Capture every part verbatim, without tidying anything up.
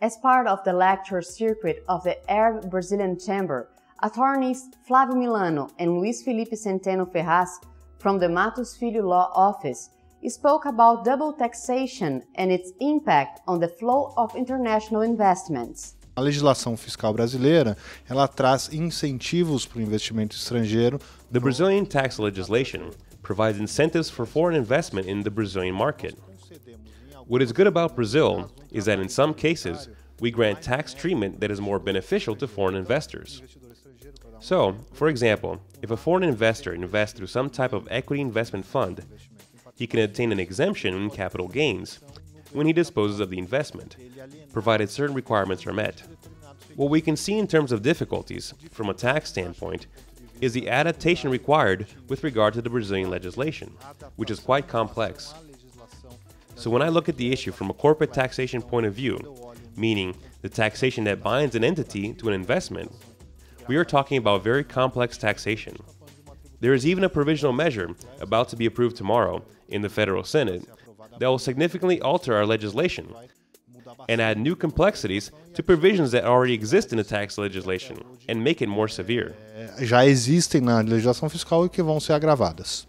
As part of the lecture circuit of the Arab-Brazilian Chamber, attorneys Flávio Milano and Luiz Felipe Centeno Ferraz from the Mattos Filho Law Office spoke about double taxation and its impact on the flow of international investments. A legislação fiscal brasileira, ela traz incentivos para o investimento estrangeiro. The Brazilian tax legislation provides incentives for foreign investment in the Brazilian market. What is good about Brazil is that in some cases, we grant tax treatment that is more beneficial to foreign investors. So, for example, if a foreign investor invests through some type of equity investment fund, he can obtain an exemption in capital gains when he disposes of the investment, provided certain requirements are met. What we can see in terms of difficulties, from a tax standpoint, is the adaptation required with regard to the Brazilian legislation, which is quite complex. So when I look at the issue from a corporate taxation point of view, meaning the taxation that binds an entity to an investment, we are talking about very complex taxation. There is even a provisional measure about to be approved tomorrow in the Federal Senate that will significantly alter our legislation and add new complexities to provisions that already exist in the tax legislation and make it more severe. Já existem na legislação fiscal e que vão ser agravadas.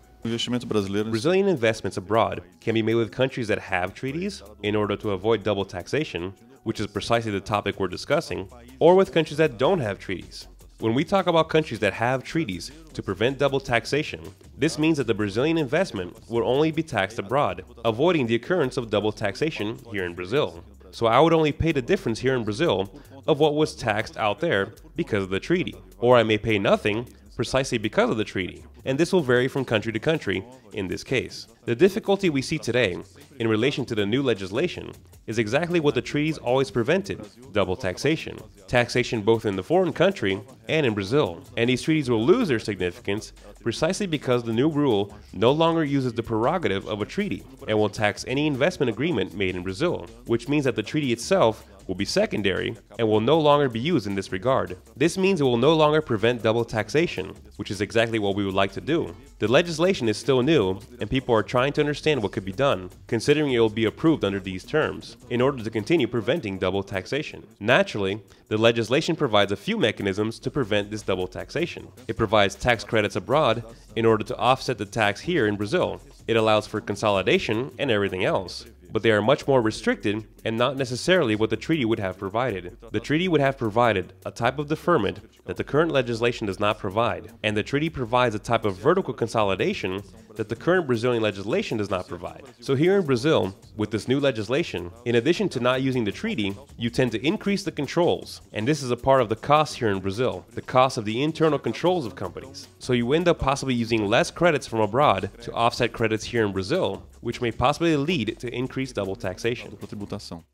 Brazilian investments abroad can be made with countries that have treaties in order to avoid double taxation, which is precisely the topic we're discussing, or with countries that don't have treaties. When we talk about countries that have treaties to prevent double taxation, this means that the Brazilian investment will only be taxed abroad, avoiding the occurrence of double taxation here in Brazil. So I would only pay the difference here in Brazil of what was taxed out there because of the treaty. Or I may pay nothing precisely because of the treaty. And this will vary from country to country in this case. The difficulty we see today in relation to the new legislation is exactly what the treaties always prevented, double taxation. Taxation both in the foreign country and in Brazil. And these treaties will lose their significance precisely because the new rule no longer uses the prerogative of a treaty and will tax any investment agreement made in Brazil, which means that the treaty itself will be secondary and will no longer be used in this regard. This means it will no longer prevent double taxation, which is exactly what we would like to do. The legislation is still new and people are trying to understand what could be done, considering it will be approved under these terms, in order to continue preventing double taxation. Naturally, the legislation provides a few mechanisms to prevent this double taxation. It provides tax credits abroad in order to offset the tax here in Brazil. It allows for consolidation and everything else. But they are much more restricted and not necessarily what the treaty would have provided. The treaty would have provided a type of deferment that the current legislation does not provide, and the treaty provides a type of vertical consolidation that the current Brazilian legislation does not provide. So here in Brazil, with this new legislation, in addition to not using the treaty, you tend to increase the controls, and this is a part of the cost here in Brazil, the cost of the internal controls of companies. So you end up possibly using less credits from abroad to offset credits here in Brazil, which may possibly lead to increased double taxation.